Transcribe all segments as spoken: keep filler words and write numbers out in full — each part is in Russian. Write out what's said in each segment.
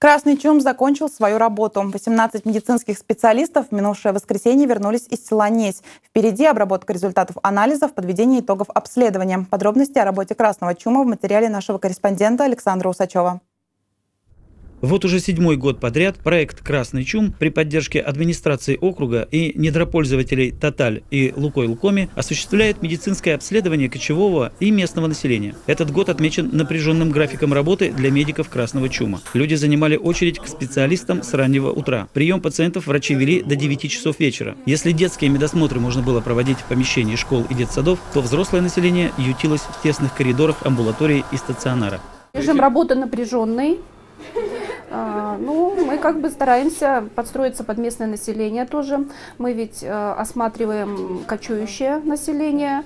Красный Чум закончил свою работу. восемнадцать медицинских специалистов в минувшее воскресенье вернулись из села Несь. Впереди обработка результатов анализов, подведение итогов обследования. Подробности о работе Красного Чума в материале нашего корреспондента Александра Усачева. Вот уже седьмой год подряд проект «Красный Чум» при поддержке администрации округа и недропользователей «Тоталь» и «Лукойлкоме» осуществляет медицинское обследование кочевого и местного населения. Этот год отмечен напряженным графиком работы для медиков «Красного Чума». Люди занимали очередь к специалистам с раннего утра. Прием пациентов врачи вели до девяти часов вечера. Если детские медосмотры можно было проводить в помещении школ и детсадов, то взрослое население ютилось в тесных коридорах амбулатории и стационара. Режим работы напряженный. Ну, мы как бы стараемся подстроиться под местное население тоже. Мы ведь осматриваем кочующее население,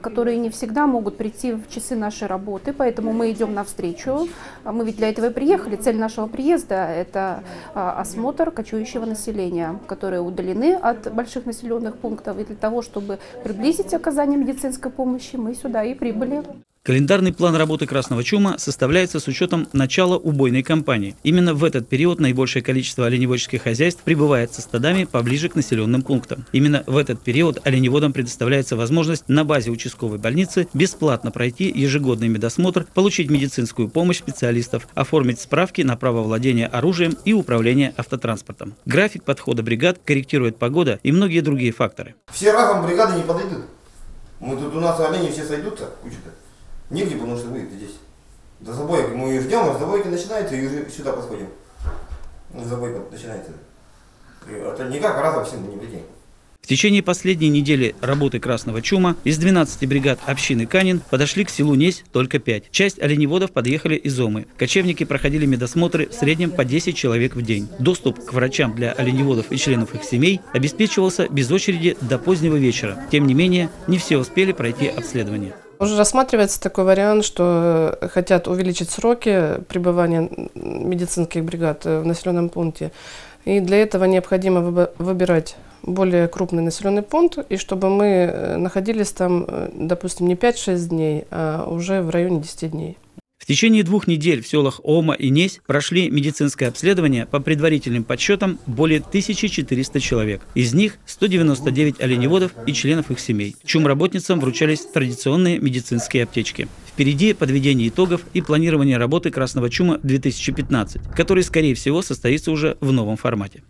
которые не всегда могут прийти в часы нашей работы, поэтому мы идем навстречу. Мы ведь для этого и приехали. Цель нашего приезда – это осмотр кочующего населения, которые удалены от больших населенных пунктов. И для того, чтобы приблизить оказание медицинской помощи, мы сюда и прибыли. Календарный план работы «Красного Чума» составляется с учетом начала убойной кампании. Именно в этот период наибольшее количество оленеводческих хозяйств прибывает со стадами поближе к населенным пунктам. Именно в этот период оленеводам предоставляется возможность на базе участковой больницы бесплатно пройти ежегодный медосмотр, получить медицинскую помощь специалистов, оформить справки на право владения оружием и управление автотранспортом. График подхода бригад корректирует погода и многие другие факторы. Все разом бригады не подойдут. Мы тут у нас олени все сойдутся, куча-то. Негде, потому что мы здесь. До забоя мы ее ждем, а забойки начинается, и уже сюда подходим. Забойка начинается. Это никак разом всем не прийти. В течение последней недели работы «Красного Чума» из двенадцати бригад общины Канин подошли к селу Несь только пять. Часть оленеводов подъехали из Омы. Кочевники проходили медосмотры в среднем по десять человек в день. Доступ к врачам для оленеводов и членов их семей обеспечивался без очереди до позднего вечера. Тем не менее, не все успели пройти обследование. Уже рассматривается такой вариант, что хотят увеличить сроки пребывания медицинских бригад в населенном пункте. И для этого необходимо выбирать более крупный населенный пункт, и чтобы мы находились там, допустим, не пять-шесть дней, а уже в районе десяти дней. В течение двух недель в селах Ома и Несь прошли медицинское обследование по предварительным подсчетам более тысячи четырёхсот человек. Из них сто девяносто девять оленеводов и членов их семей. Чумработницам вручались традиционные медицинские аптечки. Впереди подведение итогов и планирование работы «Красного Чума» две тысячи пятнадцать, который, скорее всего, состоится уже в новом формате.